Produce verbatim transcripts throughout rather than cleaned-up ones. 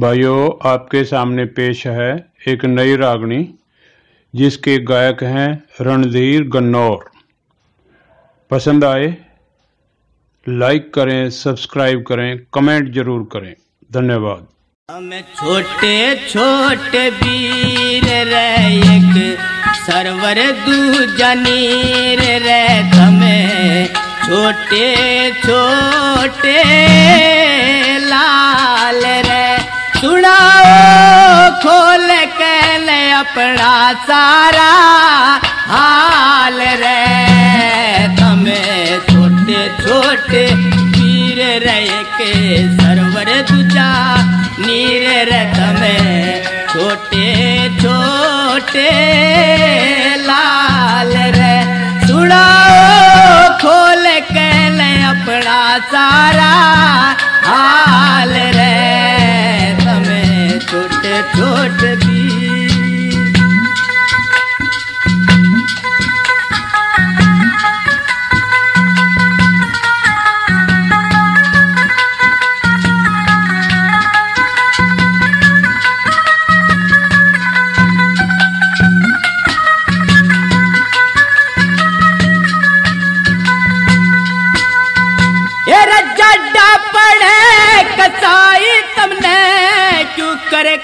भाइयों, आपके सामने पेश है एक नई रागनी जिसके गायक हैं रणधीर गन्नौर। पसंद आए लाइक करें, सब्सक्राइब करें, कमेंट जरूर करें। धन्यवाद। हम छोटे छोटे वीर रे एक सरवर दूजा नीर रे तमें छोटे छोटे लाल रे सुनाओ खोल के ले अपना सारा हाल रे तमें छोटे छोटे वीर रे के सरवर दूजा नीर रे तमें छोटे छोटे लाल रे सुनाओ खोल के ले अपना सारा हाल रे तमें छोटे छोटे भी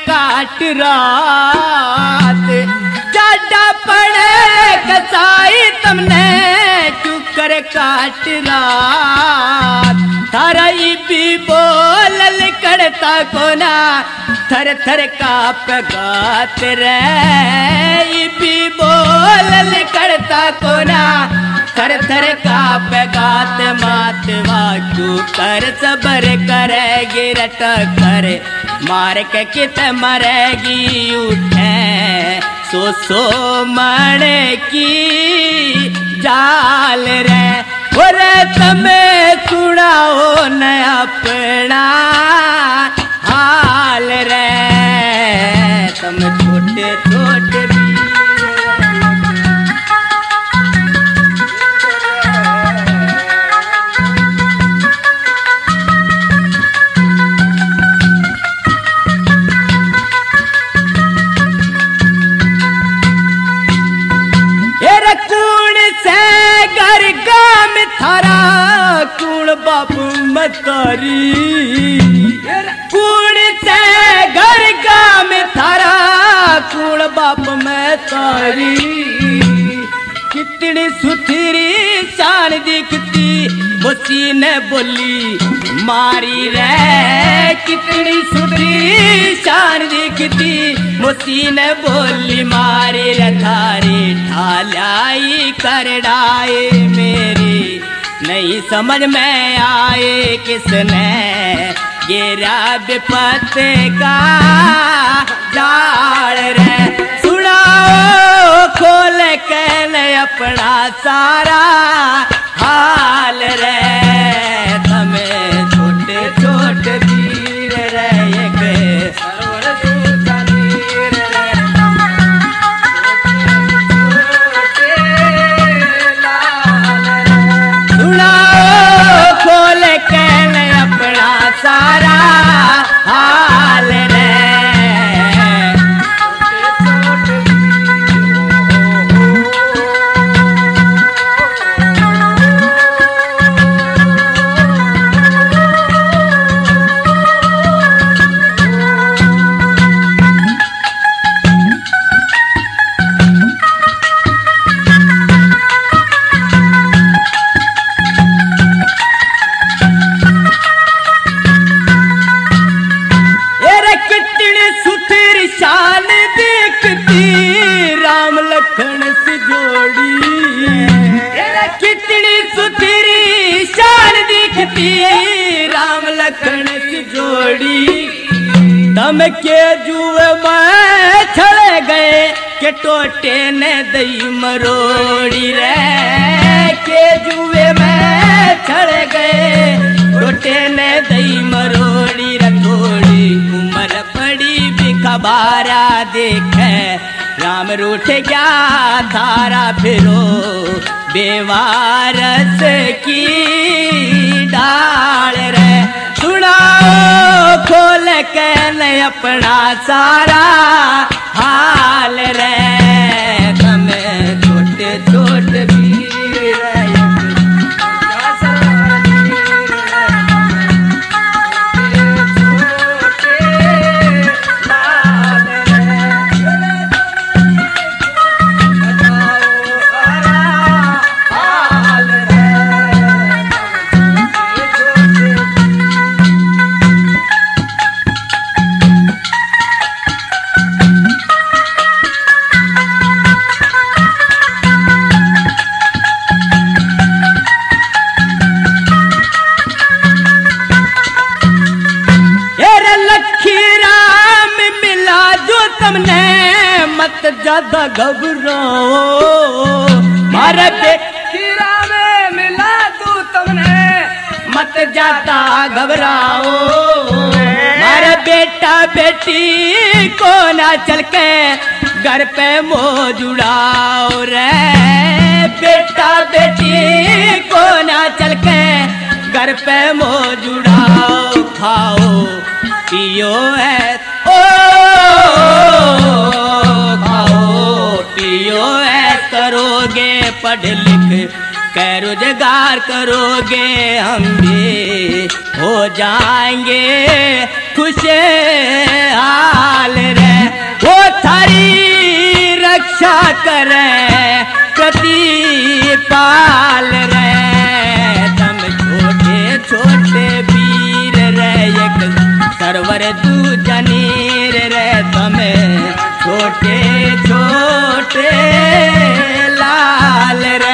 काट रात जाडा पड़े कसाई तुमने चुकर काट रात थारा भी बोल करता कोना थर थर काप गात रे भी बोल करता कोना थर थर काप गात मात वाकू कर सबर करे गिरट करे मार के कित मरेगी उठे सो सो मरे की जाल रे बोरे तमें सुनाओ न अपना हाल रे तुम छोटे छोटे बाबू मतारी कूण से घर का में थारा कूण बाप मैं तारी कितनी सुथरी शान दिखती बसी ने बोली मारी रे कितनी सुथरी शान दिखती बसी ने बोली मारी रे थारी ठालाई कर डाए मेरी नहीं समझ में आए किसने गिरा विपत का जाल रे सुनाओ खोल के ले अपना सारा हाल रे तमें छोटे छोटे वीर रे सारा हाल रे कितनी सुथरी शान दिखती राम लखन की जोड़ी तम के जुए में छड़े गए के टोटे ने दई मरोड़ी रे के जुए में छड़े गए टोटे ने दई मरोड़ी रथोड़ी उमर पड़ी भी खबारा देखे राम रूठ गया थारा फिरो बेवारस की डाल रे सुनाओ खोल के ले अपना सारा हाल रे हमें छोटे छोटे ज्यादा घबराओ मारे बेरा में मिला तू तुमने मत ज्यादा घबराओ मारे बेटा बेटी को ना चल के घर पे मोह जुड़ाओ रे बेटा बेटी को ना चल के घर पे मोह जुड़ाओ खाओ पियो है ओ, ओ, ओ, ओ पियो ऐ करोगे पढ़ लिख के रोजगार करोगे हम भी हो जाएंगे खुशहाल रे वो थारी रक्षा करे प्रतिपाल रे तुम छोटे छोटे वीर रे एक सरवर तू जनीर रे तुम छोटे छोटे लाल रे।